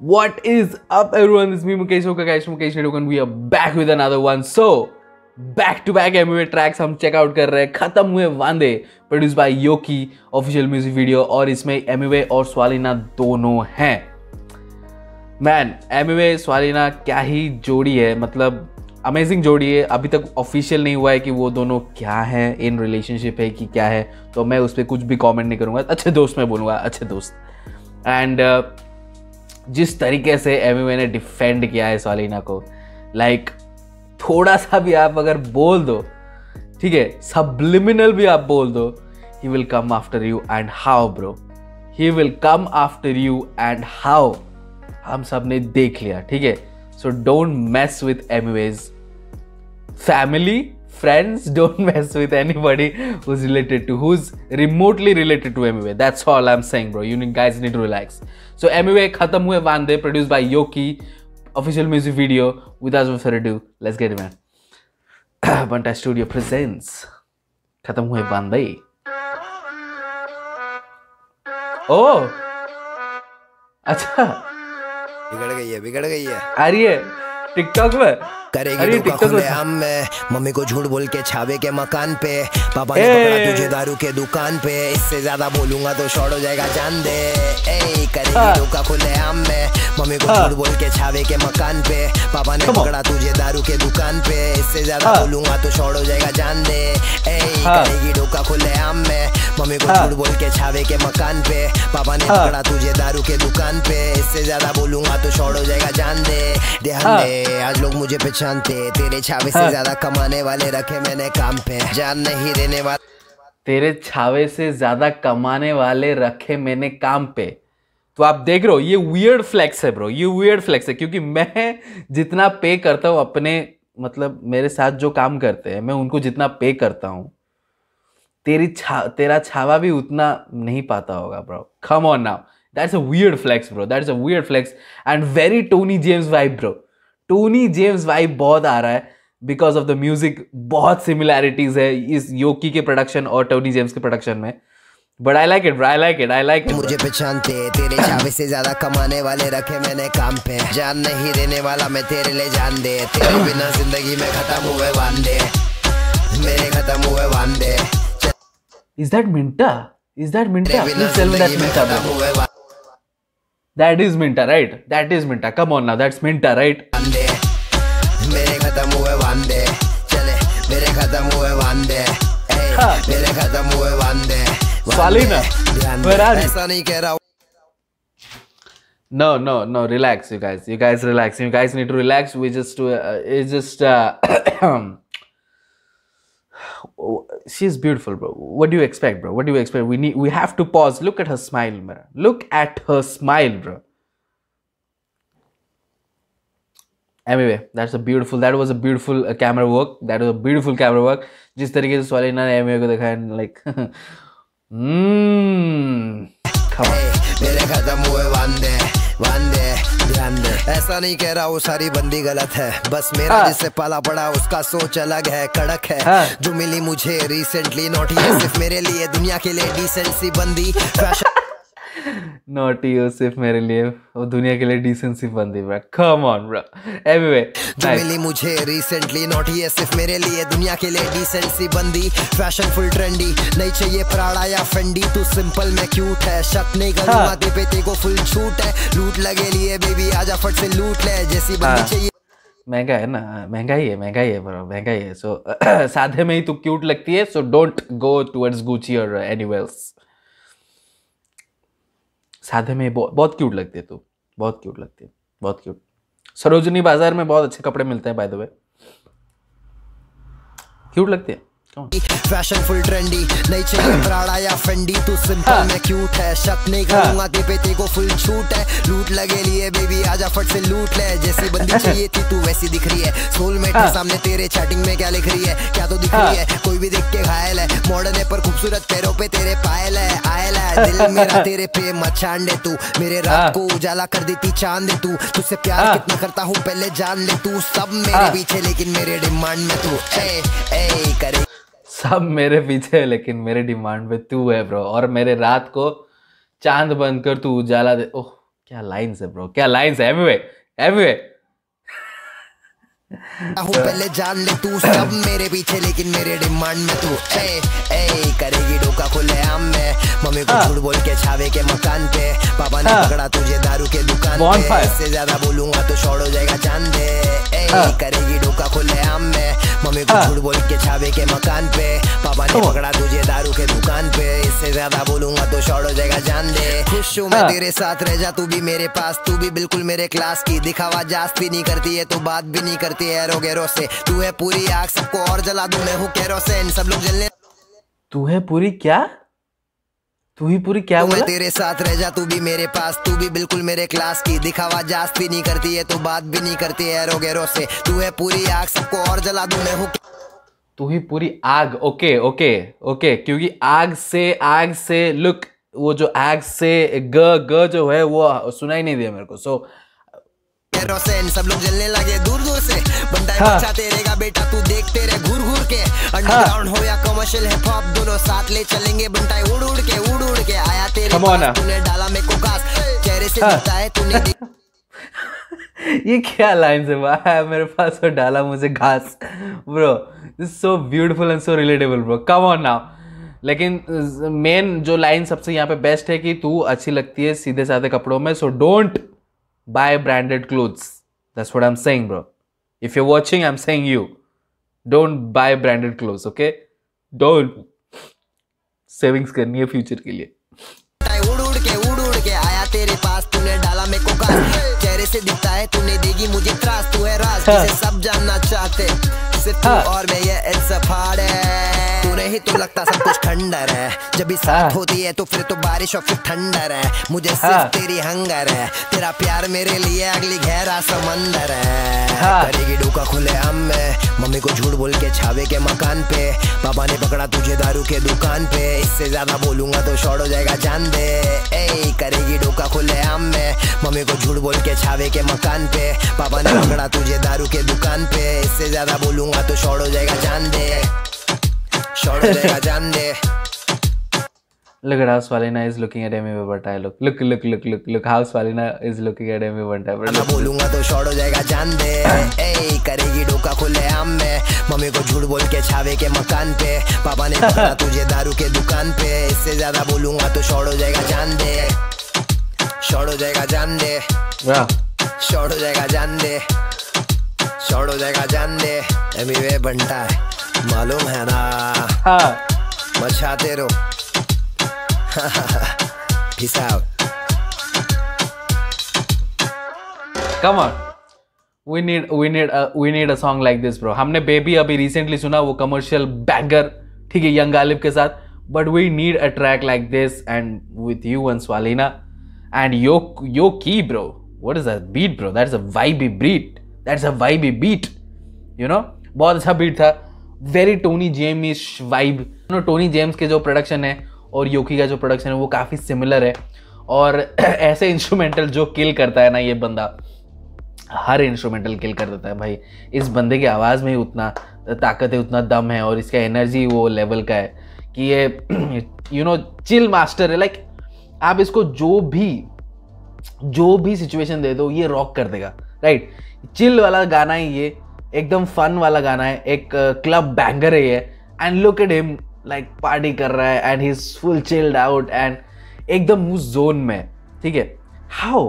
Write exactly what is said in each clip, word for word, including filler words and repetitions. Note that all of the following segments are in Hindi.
What is up everyone, this is me Mukesh Oka guys from Mukesh Oka and we are back with another one. So, back to back Emiway tracks हम check out कर रहे हैं. खत्म हुए वांदे produced by Yoki official music video और इसमें Emiway और स्वालिना दोनों हैं. Man, Emiway स्वालिना क्या ही जोड़ी है, मतलब अमेजिंग जोड़ी है. अभी तक ऑफिशियल नहीं हुआ है कि वो दोनों क्या हैं, इन रिलेशनशिप है कि क्या है, तो मैं उस पर कुछ भी कॉमेंट नहीं करूँगा. अच्छे दोस्त मैं बोलूँगा, अच्छे दोस्त. एंड जिस तरीके से एमिवे ने डिफेंड किया है स्वालिना को, लाइक थोड़ा सा भी आप अगर बोल दो, ठीक है, सब्लिमिनल भी आप बोल दो, he will come after you and how bro, he will come after you and how, हम सब ने देख लिया. ठीक है, so don't mess with Emiway's family, friends, don't mess with anybody who is related to, who is remotely related to Emiway. That's all I am saying bro, you guys need to relax. So Emiway खत्म हुए वांदे produced by Yoki official music video. Without further ado let's get it. बंटा स्टूडियो प्रेजेंट्स खत्म हुए वांदे. ओ अच्छा, बिगड़ गई है, बिगड़ गई है. अरे टिकटॉक में करेगी टिकटॉक में हम में मम्मी को झूठ बोल के छावे के मकान पे, पापा ने पकड़ा तुझे दारू के दुकान पे, इससे ज्यादा बोलूंगा तो शॉर्ट हो जाएगा जान दे. ए करेगी धोखा खुले हम में मम्मी को झूठ बोल के छावे के मकान पे, पापा ने पकड़ा तुझे दारू के दुकान पे, इससे ज्यादा बोलूंगा तो शॉर्ट हो जाएगा जान दे. ए करेगी धोखा खुले हम में मम्मी को झूठ बोल के छावे के मकान पे, पापा ने पकड़ा तुझे दारू के दुकान पे, इससे ज्यादा बोलूंगा तो शॉर्ट हो जाएगा जान दे. ध्यान दे आज लोग मुझे जानते, तेरे छावे से ज्यादा कमाने वाले रखे मैंने काम पे, जान नहीं देने वाले. तेरे छावे से ज्यादा कमाने वाले रखे मैंने काम पे. तो आप देख रहे हो ये वियर्ड फ्लेक्स है ब्रो, ये वियर्ड फ्लेक्स है, क्योंकि मैं जितना पे करता हूँ अपने, मतलब मेरे साथ जो काम करते हैं मैं उनको जितना पे करता हूँ, तेरी छा, तेरा छावा भी उतना नहीं पाता होगा bro. Come on now, that's a weird flex bro, that's a weird flex and very Tony James vibe bro. Tony James vibe बहुत आ रहा है बिकॉज ऑफ द म्यूजिक. बहुत सिमिलैरिटीज है इस योकी के प्रोडक्शन और टोनी जेम्स के प्रोडक्शन में. But I like it, bro. I like it, I like it. मुझे पहचानते, तेरे छावे से ज्यादा कमाने वाले रखे मैंने काम पे, जान नहीं देने वाला मैं तेरे लिए जान दे. तेरे बिना जिंदगी में खत्म हुए वांदे, मेरे खत्म हुए वांदे. Is that Minta? Is that Minta? Please tell me that's Minta bro. That is Minta, right? That is Minta. Come on now, that's Minta, right? मेरे खत्म हुए वांदे, चले मेरे खत्म हुए वांदे, मेरे खत्म हुए वांदे. स्वालिना, ऐसा नहीं कह रहा हूँ. No, no, no. Relax, you guys. You guys relax. You guys need to relax. We just, uh, it's just. Uh, She's beautiful, bro. What do you expect, bro? What do you expect? We need, we have to pause. Look at her smile, bro. Look at her smile, bro. Anyway, that's a beautiful. That was a beautiful uh, camera work. That was a beautiful camera work. जिस तरीके से स्वालिना ने एमिवे को दिखाया, like, hmm. Come on. मेरे खत्म हुए वांदे, वांदे, ध्यान दे. ऐसा नहीं कह रहा हूँ सारी बंदी गलत है, बस मेरा हाँ. जिससे पाला पड़ा उसका सोच अलग है, कड़क है. हाँ. जो मिली मुझे रिसेंटली नॉटी है, सिर्फ मेरे लिए दुनिया के लिए डिसेंट सी बंदी. नॉटी हो सिर्फ मेरे लिए और दुनिया के लिए डिसेंसी बंदी. Bro come on bro. Anyway मिली मुझे रिसेंटली नॉटी है, सिर्फ मेरे लिए दुनिया के लिए डिसेंसी बंदी. फैशन फुल ट्रेंडी नहीं चाहिए प्राड़ा या फेंडी, तू सिंपल में क्यूट है, शक नहीं करूंगा दे पे तेरे को फुल छूट है, लूट लगे लिए बेबी आजा फट से लूट ले, जैसी बंदी चाहिए. महंगा है ना, महंगाई है, महंगाई है ब्रो, महंगाई है. सो साधे में ही तू क्यूट लगती है, so don't go towards Gucci और एनीवेयर एल्स. साधे में बहुत बहुत क्यूट लगती है तू, बहुत क्यूट लगती है, बहुत क्यूट. सरोजनी बाजार में बहुत अच्छे कपड़े मिलते हैं बाय द वे, क्यूट लगती है. फैशन फुल ट्रेंडी नहीं चाहिए प्राड़ा या फेंडी, तू सिंपल में क्यूट है, शक नहीं करूंगा दे पे तेरे को फुल छूट है, लूट लगे लिए बेबी आजा फट से लूट ले, जैसी बंदी चाहिए थी तू वैसी दिख रही है. सोलमेट के सामने तेरे चैटिंग में क्या लिख रही है, क्या तो दिख रही है, कोई भी देख के घायल है, मॉडर्न है पर खूबसूरत, पैरों पे तेरे पायल है, आयल है, दिल मेरा तेरे पे मचान दे तू, मेरे रात को उजाला कर देती चांद दे तू, तुझसे प्यार कितना करता हूँ पहले जान ले, तू सब मेरे पीछे लेकिन मेरे डिमांड में तू, ए ए करे सब मेरे पीछे लेकिन मेरे डिमांड पे तू है ब्रो, और मेरे रात को चांद बंद कर तू उजाला दे. ओह क्या लाइन्स है ब्रो, क्या लाइन्स है। एमिवे एमिवे पहले जान ले तू सब मेरे पीछे, लेकिन मेरे डिमांड में तू ए ए करेगी डोका खुले आम में। मम्मी को झूठ बोल के छावे के मकान पे, पापा ने पकड़ा तुझे दारू के दुकान पे। इससे ज्यादा बोलूंगा तो शॉर्ट हो जाएगा चांद दे। ए करेगी डोका खुले आम में, मम्मी को झूठ बोल के छावे के मकान पे, पापा ने पकड़ा तुझे दारू के दुकान पे। इससे ज्यादा बोलूंगा तो शॉर्ट हो जाएगा जान दे। खुश हूँ मैं तेरे साथ रह जा, तू भी मेरे पास, तू भी बिल्कुल मेरे क्लास की। दिखावा जास्त भी नहीं करती है तो बात भी नहीं करती से। तू है पूरी आग, सबको और जला दूं मैं हूं केरोसिन, सब लोग जलने। तू है पूरी क्या, तू ही पूरी क्या बोला? तेरे साथ रह जा, तू भी मेरे पास, तू भी बिल्कुल मेरे क्लास की। दिखावा जास्त भी नहीं करती है तो बात भी नहीं करती है रोगेरो से। तू है पूरी आग, सबको और जला दूं मैं हूं। तू ही पूरी आग। ओके ओके ओके, क्योंकि आग से आग से लुक वो जो आग से ग ग जो है वो सुनाई नहीं दिया मेरे को। सो रोसेन सब लोग जलने लगे दूर दूर से। बंटा बच्चा तेरे का बेटा, तू देखते रहे घूर घूर के। अंडरग्राउंड हो या कमर्शियल हिप हॉप, दोनों साथ ले चलेंगे बंटा। उड़ उड़ के उड़ उड़ के आया तेरे पास, तूने डाला मेरे को घास चेहरे से बताए तूने। ये क्या लाइन्स है भाई, मेरे पास वो डाला मुझे घास। Bro this so beautiful and so relatable bro, come on now. लेकिन मेन जो लाइन सबसे यहाँ पे बेस्ट है कि तू अच्छी लगती है सीधे साधे कपड़ों में। So don't buy branded clothes, that's what I'm saying bro. If you're watching, I'm saying you don't buy branded clothes, okay? Don't savings karni hai future ke liye. उड़ उड़ के उड़ उड़ के आया तेरे पास, तूने डाला मेरे को घास। चेहरे से दिखता है तूने देगी मुझे त्रास। तू है राज जिसे सब जानना चाहते, सिर्फ तू और मैं ये इंसफार है। तूने ही तो लगता सब कुछ ठंडर है, जब भी साथ होती है तो फिर तो बारिश और फिर ठंडर है। मुझे सिर्फ तेरी हंगर है, तेरा प्यार मेरे लिए अगली गहरा समंदर है। करेगी डोका खुले आम में, मम्मी को झूठ बोल के छावे के मकान पे, पापा ने पकड़ा तुझे दारू के दुकान पे। इससे ज्यादा बोलूंगा तो शॉर्ट हो जाएगा जान दे। ए करेगी डोका खुले आम में, मम्मी को झूठ बोल के छावे के मकान पे, पापा ने पकड़ा तुझे दारू के दुकान पे। इससे ज्यादा बोलूंगा तो शॉर्ट हो जाएगा जान दे, शॉर्ट हो जाएगा जान दे। Look at how Swaalina is looking at Emiway Bantai. Look, look, look, look, look, look how Swaalina is looking at Emiway Bantai. मैं बोलूँगा तो शॉर्ट हो जाएगा जान दे। ए करेगी डोका खुले आम में, मम्मी को झूठ बोल के छावे के मकान पे, पापा ने पकड़ा तुझे दारू के दुकान पे। इससे ज़्यादा बोलूँगा तो शॉर्ट हो जाएगा जान दे, शॉर्ट हो जाएगा जान दे, शॉर्ट हो जाएगा जान दे, शॉर्ट हो जाएगा जान दे। Emiway Bantai मालूम है ना, मचाते रहो। Peace out. Come on, we need we need a we need a song like this, bro. हमने बेबी अभी recently सुना वो commercial banger, ठीक है, यंग गालिब के साथ. But we need a track like this and with you and Swaalina and Yoki, Yoki, bro. What is that beat, bro? That's a vibey beat. That's a vibey beat. You know, बहुत अच्छा beat था. Very Tony James vibe. You know, Tony James के जो production है और योकी का जो प्रोडक्शन है वो काफ़ी सिमिलर है। और ऐसे इंस्ट्रूमेंटल जो किल करता है ना ये बंदा, हर इंस्ट्रूमेंटल किल कर देता है भाई। इस बंदे की आवाज़ में ही उतना ताकत है, उतना दम है, और इसका एनर्जी वो लेवल का है कि ये यू नो चिल मास्टर है। लाइक आप इसको जो भी जो भी सिचुएशन दे दो ये रॉक कर देगा, राइट। चिल वाला गाना है ये, एकदम फन वाला गाना है, एक क्लब बैंगर है ये। And look at him, like party कर रहा है and he is full chilled out and एकदम उस जोन में, ठीक है। How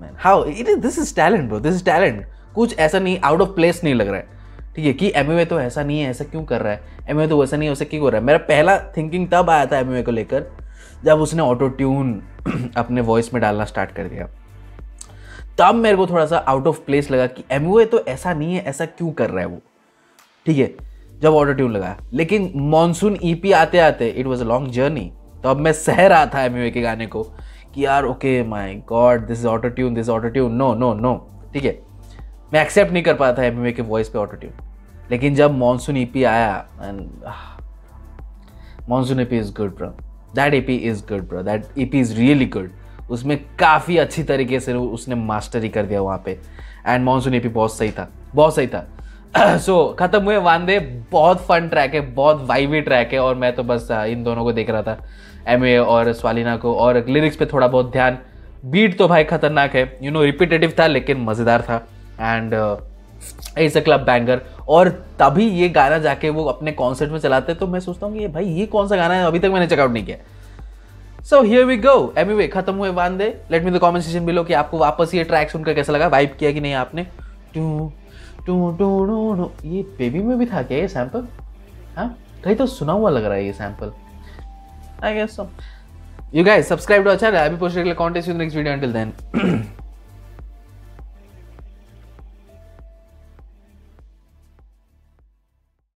man, how it is, this is talent bro, this is talent. कुछ ऐसा नहीं, आउट ऑफ प्लेस नहीं लग रहा है, ठीक है, कि एमिवे तो ऐसा नहीं है, ऐसा क्यों कर रहा है, एमिवे तो वैसा नहीं है, वैसा क्यों कर रहा है। मेरा पहला थिंकिंग तब आया था एमिवे को लेकर जब उसने ऑटो ट्यून अपने वॉइस में डालना स्टार्ट कर दिया। तब मेरे को थोड़ा सा आउट ऑफ प्लेस लगा कि एमिवे तो ऐसा नहीं है, ऐसा क्यों कर रहा है वो, ठीक है, जब ऑटो ट्यून लगाया। लेकिन मॉनसून ईपी आते आते it was a long journey, तो अब मैं सह रहा था एमिवे के गाने को कि यार okay my god, this is auto tune, this auto tune, no no no, ठीक है। मैं एक्सेप्ट नहीं कर पाता एमिवे के वॉइस पे ऑटो ट्यून। लेकिन जब मॉनसून ईपी आया and monsoon EP is good bro, that EP is good bro, that EP is really good. उसमें काफ़ी अच्छी तरीके से उसने मास्टरी कर दिया वहाँ पे। एंड मॉनसून ईपी बहुत सही था, बहुत सही था। सो खत्म हुए वांदे बहुत फन ट्रैक है, बहुत वाइवी ट्रैक है। और मैं तो बस इन दोनों को देख रहा था, एमिवे और स्वालिना को, और लिरिक्स पे थोड़ा बहुत ध्यान बीट तो भाई खतरनाक है, यू नो रिपीटेटिव था लेकिन मज़ेदार था and it's a club banger. और तभी ये गाना जाके वो अपने कॉन्सर्ट में चलाते हैं, तो मैं सोचता हूँ कि ये भाई ये कौन सा गाना है, अभी तक मैंने चेकआउट नहीं किया। So here we go, Emiway खत्म हुए वांदे। Let me the comment section below कि आपको वापस ये ट्रैक सुनकर कैसा लगा, वाइब किया कि नहीं आपने। To to to no no ये बेबी में भी था क्या ये सैम्पल? हाँ कहीं तो सुना हुआ लग रहा है ये sample, I guess so. You guys subscribe to our channel. I'll be posting a contest in the next video. Until then.